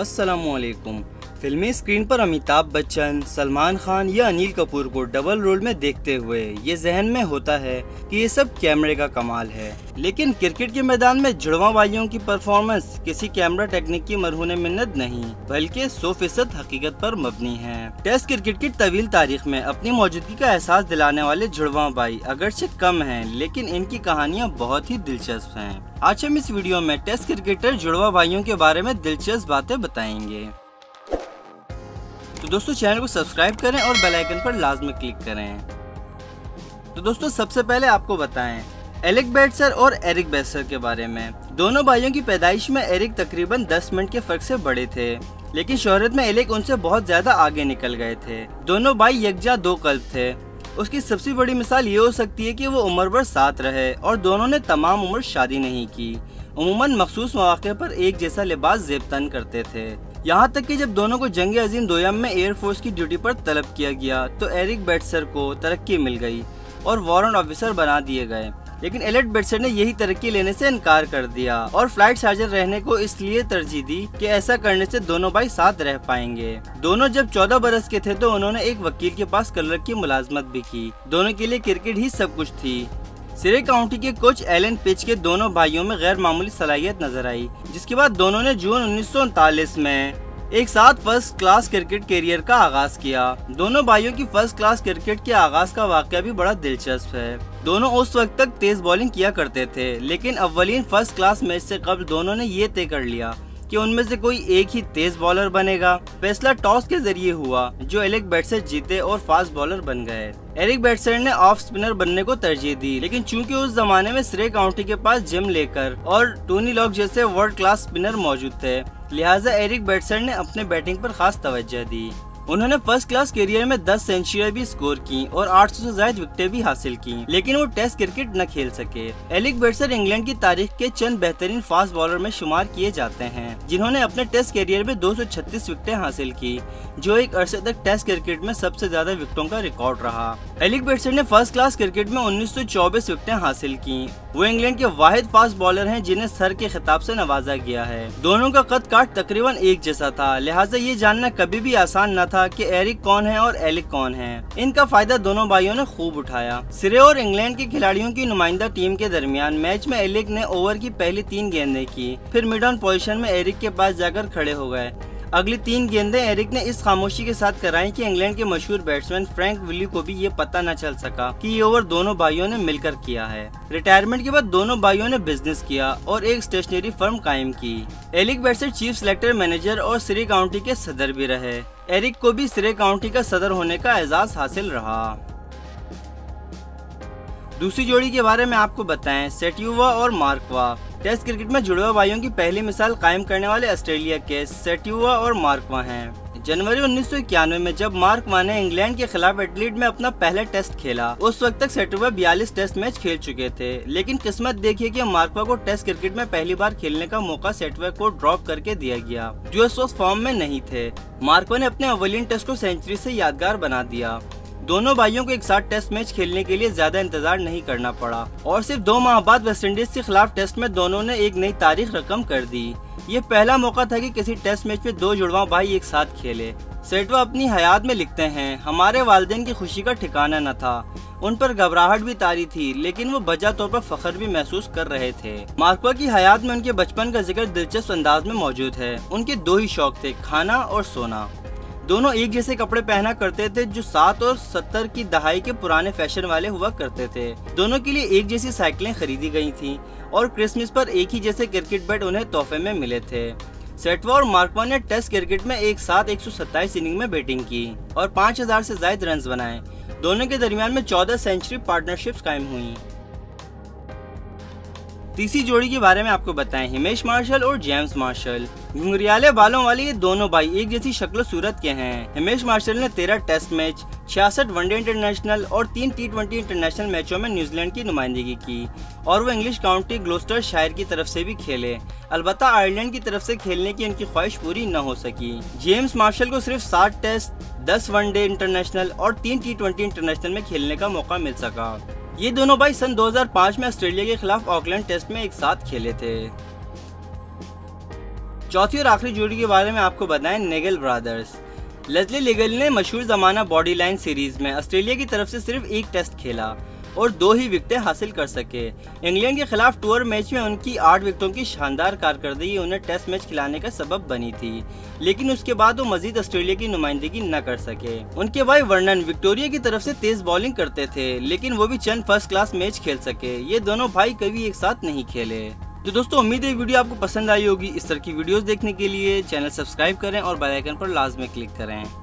अस्सलामुअलैकुम। फिल्मी स्क्रीन पर अमिताभ बच्चन, सलमान खान या अनिल कपूर को डबल रोल में देखते हुए ये जहन में होता है कि ये सब कैमरे का कमाल है, लेकिन क्रिकेट के मैदान में जुड़वा भाइयों की परफॉर्मेंस किसी कैमरा टेक्निक की मरहूने मिन्नत नहीं बल्कि 100% हकीकत पर मबनी है। टेस्ट क्रिकेट की तवील तारीख में अपनी मौजूदगी का एहसास दिलाने वाले जुड़वा भाई अगरचे कम है, लेकिन इनकी कहानियाँ बहुत ही दिलचस्प है। आज हम इस वीडियो में टेस्ट क्रिकेटर जुड़वा भाइयों के बारे में दिलचस्प बातें बताएंगे। तो दोस्तों चैनल को सब्सक्राइब करें और बेल आइकन पर लाजमी क्लिक करें। तो दोस्तों सबसे पहले आपको बताएं एलेक बेडसर और एरिक बेडसर के बारे में। दोनों भाइयों की पैदाइश में एरिक तकरीबन 10 मिनट के फर्क से बड़े थे, लेकिन शोहरत में एलेक उनसे बहुत ज्यादा आगे निकल गए थे। दोनों भाई यकजा दो कल्ब थे। उसकी सबसे बड़ी मिसाल ये हो सकती है कि वो उम्र भर साथ रहे और दोनों ने तमाम उम्र शादी नहीं की। उमूमन मखसूस मौके पर एक जैसा लिबास जेब तन करते थे। यहाँ तक कि जब दोनों को जंग अजीम दोयम में एयरफोर्स की ड्यूटी पर तलब किया गया तो एरिक बेडसर को तरक्की मिल गई और वारंट ऑफिसर बना दिए गए, लेकिन एलेक बेडसर ने यही तरक्की लेने से इनकार कर दिया और फ्लाइट सर्जन रहने को इसलिए तरजीह दी कि ऐसा करने से दोनों भाई साथ रह पाएंगे। दोनों जब 14 बरस के थे तो उन्होंने एक वकील के पास क्लर्क की मुलाजमत भी की। दोनों के लिए क्रिकेट ही सब कुछ थी। सिरे काउंटी के कोच एलन पिच के दोनों भाइयों में गैर मामूली सलाहियत नजर आई, जिसके बाद दोनों ने जून 1939 में एक साथ फर्स्ट क्लास क्रिकेट करियर का आगाज किया। दोनों भाइयों की फर्स्ट क्लास क्रिकेट के आगाज का वाकया भी बड़ा दिलचस्प है। दोनों उस वक्त तक तेज बॉलिंग किया करते थे, लेकिन अव्वलीन फर्स्ट क्लास मैच से कब्ल दोनों ने ये तय कर लिया कि उनमें से कोई एक ही तेज बॉलर बनेगा। फैसला टॉस के जरिए हुआ, जो एलेक बेडसर जीते और फास्ट बॉलर बन गए। एरिक बेडसर ने ऑफ स्पिनर बनने को तरजीह दी, लेकिन चूंकि उस जमाने में सरे काउंटी के पास जिम लेकर और टोनी लॉक जैसे वर्ल्ड क्लास स्पिनर मौजूद थे, लिहाजा एरिक बेडसर ने अपने बैटिंग पर खास तवज्जो दी। उन्होंने फर्स्ट क्लास करियर में 10 सेंचुरी भी स्कोर की और 800 से ज्यादा विकेटें भी हासिल की, लेकिन वो टेस्ट क्रिकेट न खेल सके। एलेक बेडसर इंग्लैंड की तारीख के चंद बेहतरीन फास्ट बॉलर में शुमार किए जाते हैं, जिन्होंने अपने टेस्ट करियर में 236 विकेटें हासिल की, जो एक अरसे तक टेस्ट क्रिकेट में सबसे ज्यादा विकेटों का रिकॉर्ड रहा। एलेक बेडसर ने फर्स्ट क्लास क्रिकेट में 1924 विकेटें हासिल की। वो इंग्लैंड के वाहिद फास्ट बॉलर हैं जिन्हें सर के खिताब से नवाजा गया है। दोनों का कद काट तकरीबन एक जैसा था, लिहाजा ये जानना कभी भी आसान न था कि एरिक कौन है और एलेक कौन है। इनका फायदा दोनों भाइयों ने खूब उठाया। सिरे और इंग्लैंड के खिलाड़ियों की नुमाइंदा टीम के दरमियान मैच में एलेक ने ओवर की पहली 3 गेंदें की, फिर मिड ऑन पोजीशन में एरिक के पास जाकर खड़े हो गए। अगली 3 गेंदें एरिक ने इस खामोशी के साथ कराई कि इंग्लैंड के मशहूर बैट्समैन फ्रैंक वुली को भी ये पता न चल सका कि ये ओवर दोनों भाइयों ने मिलकर किया है। रिटायरमेंट के बाद दोनों भाइयों ने बिजनेस किया और एक स्टेशनरी फर्म कायम की। Alec Bedser chief selector, manager और सिरे काउंटी के सदर भी रहे। एरिक को भी सिरे काउंटी का सदर होने का एजाज हासिल रहा। दूसरी जोड़ी के बारे में आपको बताएं सेट्यूवा और मार्क वाह। टेस्ट क्रिकेट में जुड़वा भाइयों की पहली मिसाल कायम करने वाले ऑस्ट्रेलिया के सेट्यूवा और मार्क वाह हैं। जनवरी 1991 में जब मार्क वाह ने इंग्लैंड के खिलाफ एडिलेड में अपना पहला टेस्ट खेला, उस वक्त तक सेट्यूवा 42 टेस्ट मैच खेल चुके थे, लेकिन किस्मत देखिए कि मार्क वाह को टेस्ट क्रिकेट में पहली बार खेलने का मौका सेट्यूवा को ड्रॉप करके दिया गया, जो इस वक्त फॉर्म में नहीं थे। मार्क वाह ने अपने अवलिन टेस्ट को सेंचुरी से यादगार बना दिया। दोनों भाइयों को एक साथ टेस्ट मैच खेलने के लिए ज्यादा इंतजार नहीं करना पड़ा और सिर्फ 2 माह बाद वेस्टइंडीज के खिलाफ टेस्ट में दोनों ने एक नई तारीख रकम कर दी। ये पहला मौका था कि किसी टेस्ट मैच में 2 जुड़वा भाई एक साथ खेले। सेट्यूवा अपनी हयात में लिखते हैं, हमारे वालिदैन की खुशी का ठिकाना न था। उन पर घबराहट भी तारी थी, लेकिन वो बजा तौर पर फख्र भी महसूस कर रहे थे। मार्क वाह की हयात में उनके बचपन का जिक्र दिलचस्प अंदाज में मौजूद है। उनके 2 ही शौक थे, खाना और सोना। दोनों एक जैसे कपड़े पहना करते थे, जो 60 और 70 की दहाई के पुराने फैशन वाले हुआ करते थे। दोनों के लिए एक जैसी साइकिलें खरीदी गई थीं और क्रिसमस पर एक ही जैसे क्रिकेट बैट उन्हें तोहफे में मिले थे। सेट्यूवा और मार्क वाह ने टेस्ट क्रिकेट में एक साथ 127 इनिंग में बैटिंग की और 5000 से ज्यादा रन बनाए। दोनों के दरमियान में 14 सेंचुरी पार्टनरशिप कायम हुई। तीसरी जोड़ी के बारे में आपको बताएं हिमेश मार्शल और जेम्स मार्शल। घुंघरियाले बालों वाले ये दोनों भाई एक जैसी शक्ल सूरत के हैं। हिमेश मार्शल ने 13 टेस्ट मैच, 66 वनडे इंटरनेशनल और 3 T20 इंटरनेशनल मैचों में न्यूजीलैंड की नुमाइंदगी की और वो इंग्लिश काउंटी ग्लोस्टरशायर की तरफ से भी खेले। अलबत्ता आयरलैंड की तरफ से खेलने की इनकी ख्वाहिश पूरी न हो सकी। जेम्स मार्शल को सिर्फ 7 टेस्ट, 10 वनडे इंटरनेशनल और 3 T20 इंटरनेशनल में खेलने का मौका मिल सका। ये दोनों भाई सन 2005 में ऑस्ट्रेलिया के खिलाफ ऑकलैंड टेस्ट में एक साथ खेले थे। चौथी और आखिरी जोड़ी के बारे में आपको बताएं नेगल ब्रदर्स। लेस्ली नेगल ने मशहूर जमाना बॉडीलाइन सीरीज में ऑस्ट्रेलिया की तरफ से सिर्फ एक टेस्ट खेला और 2 ही विकेटें हासिल कर सके। इंग्लैंड के खिलाफ टूर मैच में उनकी 8 विकेटों की शानदार कारकर्दगी उन्हें टेस्ट मैच खिलाने का सबब बनी थी, लेकिन उसके बाद वो मजीद ऑस्ट्रेलिया की नुमाइंदगी न कर सके। उनके भाई वर्नन विक्टोरिया की तरफ से तेज बॉलिंग करते थे, लेकिन वो भी चंद फर्स्ट क्लास मैच खेल सके। ये दोनों भाई कभी एक साथ नहीं खेले। तो दोस्तों उम्मीद है वीडियो आपको पसंद आई होगी। इस तरह की वीडियोस देखने के लिए चैनल सब्सक्राइब करें और बेल आइकन पर लाजमी क्लिक करें।